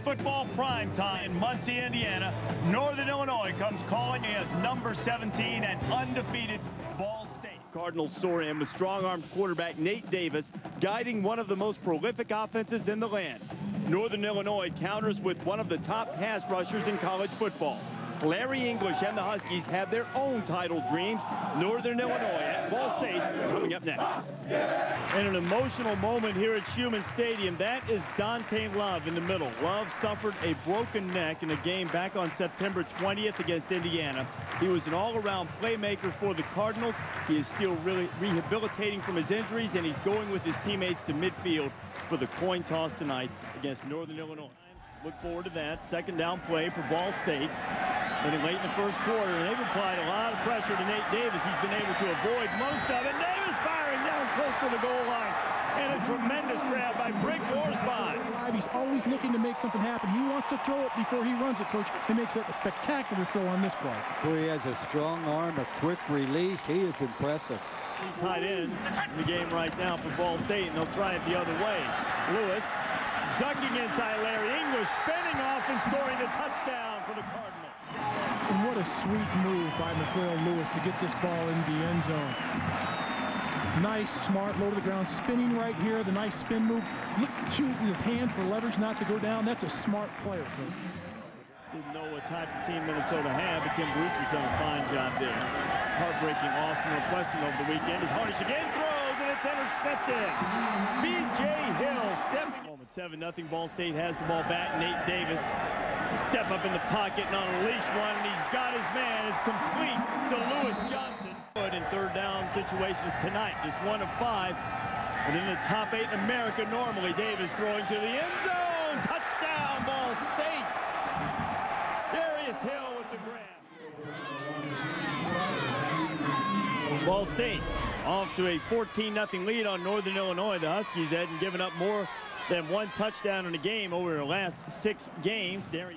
college football primetime in Muncie, Indiana. Northern Illinois comes calling as number 17 and undefeated Ball State. Cardinals soar in with strong-armed quarterback Nate Davis, guiding one of the most prolific offenses in the land. Northern Illinois counters with one of the top pass rushers in college football. Larry English and the Huskies have their own title dreams. Northern Illinois at Ball State coming up next. And an emotional moment here at Schumann Stadium. That is Dante Love in the middle. Love suffered a broken neck in a game back on September 20th against Indiana. He was an all-around playmaker for the Cardinals. He is still really rehabilitating from his injuries, and he's going with his teammates to midfield for the coin toss tonight against Northern Illinois. Look forward to that. Second down play for Ball State. And late in the first quarter, and they've applied a lot of pressure to Nate Davis. He's been able to avoid most of it. Davis firing down close to the goal line. And a tremendous grab by Briggs Orsbott. He's always looking to make something happen. He wants to throw it before he runs it, Coach. He makes a spectacular throw on this play. Well, he has a strong arm, a quick release. He is impressive. Three tight ends in the game right now for Ball State, and they'll try it the other way. Lewis ducking inside Larry English, spinning off and scoring the touchdown for the Cardinals. And what a sweet move by McLean Lewis to get this ball in the end zone. Nice, smart, low to the ground, spinning right here, the nice spin move. Look, chooses his hand for leverage not to go down. That's a smart player. Didn't know what type of team Minnesota had, but Tim Brewster's done a fine job there. Heartbreaking loss in Northwestern over the weekend. As Harnish again throws, and it's intercepted. B.J. Hill stepping. 7-0, Ball State has the ball back. Nate Davis step up in the pocket and unleash one, and he's got his man. It's complete to Lewis Johnson. Good in third down situations tonight, just 1 of 5. And in the top 8 in America normally, Davis throwing to the end zone. Touchdown, Ball State. Darius Hill with the grab. Ball State off to a 14-0 lead on Northern Illinois. The Huskies hadn't given up more than 1 touchdown in a game over the last 6 games. Gary,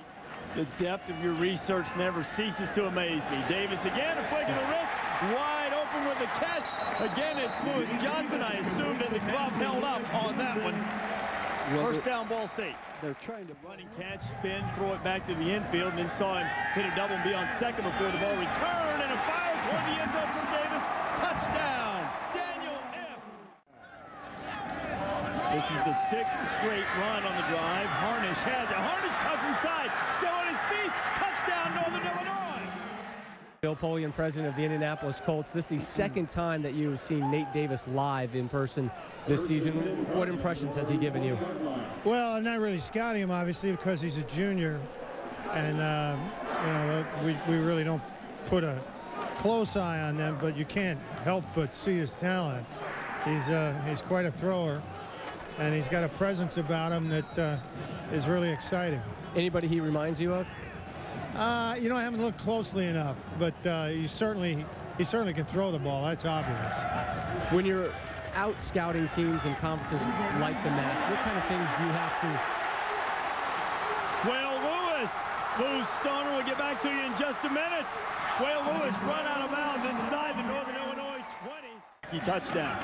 the depth of your research never ceases to amaze me. Davis again, a flick of the wrist, wide open with a catch. Again, it's Lewis Johnson. I assume that the glove held up on that one. First down, Ball State. They're trying to run and catch, spin, throw it back to the infield, and then saw him hit a double and be on second before the ball returned, and a fire toward the end zone from Davis. Touchdown. This is the 6th straight run on the drive. Harnish has it. Harnish cuts inside. Still on his feet. Touchdown, Northern Illinois. Bill Polian, president of the Indianapolis Colts. This is the 2nd time that you have seen Nate Davis live in person this season. What impressions has he given you? Well, I'm not really scouting him, obviously, because he's a junior. And, you know, we really don't put a close eye on them, but you can't help but see his talent. He's quite a thrower. And he's got a presence about him that is really exciting. Anybody he reminds you of? You know, I haven't looked closely enough, but he certainly can throw the ball. That's obvious. When you're out scouting teams and conferences like the MAC, what kind of things do you have to? Well, Lewis Stoner will get back to you in just a minute. Well, Lewis run out of bounds inside the Northern Illinois 20. Touchdown.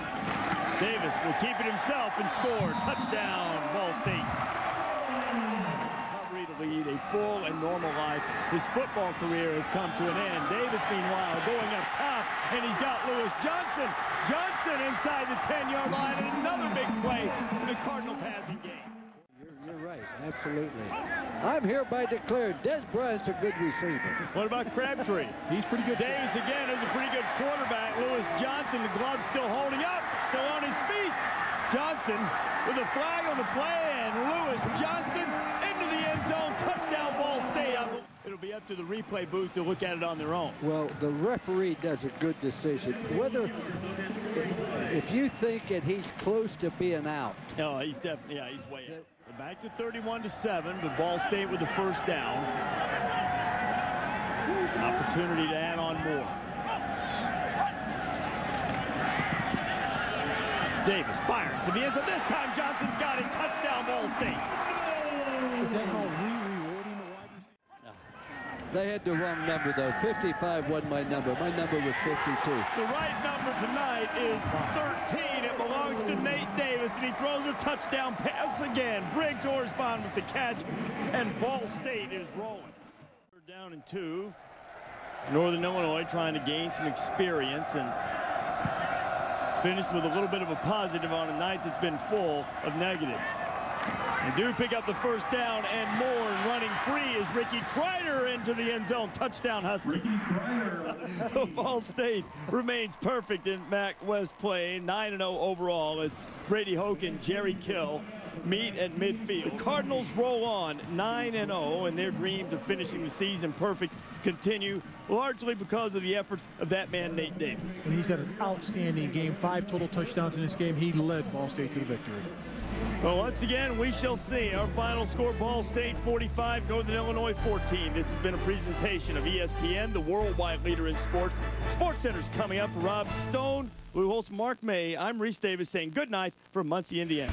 Davis will keep it himself and score. Touchdown, Ball State. Hungry to lead a full and normal life. His football career has come to an end. Davis, meanwhile, going up top, and he's got Lewis Johnson. Johnson inside the 10-yard line, and another big play in the Cardinal passing game. You're right, absolutely. I'm hereby declared Des Bryant's a good receiver. What about Crabtree? He's pretty good. Davis again is a pretty good quarterback. Lewis Johnson, the glove's still holding up, still on his feet. Johnson with a flag on the play, and Lewis Johnson into the end zone. Touchdown, Ball State. It'll be up to the replay booth to look at it on their own. Well, the referee does a good decision. Whether, if you think that he's close to being out. No, he's definitely, yeah, hehe's way out. Back to 31-7, but Ball State with the first down. Opportunity to add on more. Davis fired for the end zone. This time Johnson's got it. Touchdown, Ball State. Is that called re-rewarding the wide receiver? They had the wrong number, though. 55 wasn't my number. My number was 52. The right number tonight is 13. It belongs to Nate Davis, and he throws a touchdown pass again. Briggs Orsbott with the catch, and Ball State is rolling. They're down in 2. Northern Illinois trying to gain some experience and finished with a little bit of a positive on a night that's been full of negatives. They do pick up the first down and more, and running free is Ricky Trider into the end zone. Touchdown Huskies. Ball State remains perfect in MAC West play, 9-0 overall, as Brady Hoke and Jerry Kill meet at midfield. The Cardinals roll on 9-0, and their dreams of finishing the season perfect continue largely because of the efforts of that man, Nate Davis. He's had an outstanding game, 5 total touchdowns in this game. He led Ball State to the victory. Well, once again, we shall see. Our final score, Ball State 45, Northern Illinois 14. This has been a presentation of ESPN, the worldwide leader in sports. Sports Center's coming up. For Rob Stone, Lou Holtz, Mark May, I'm Reese Davis saying good night from Muncie, Indiana.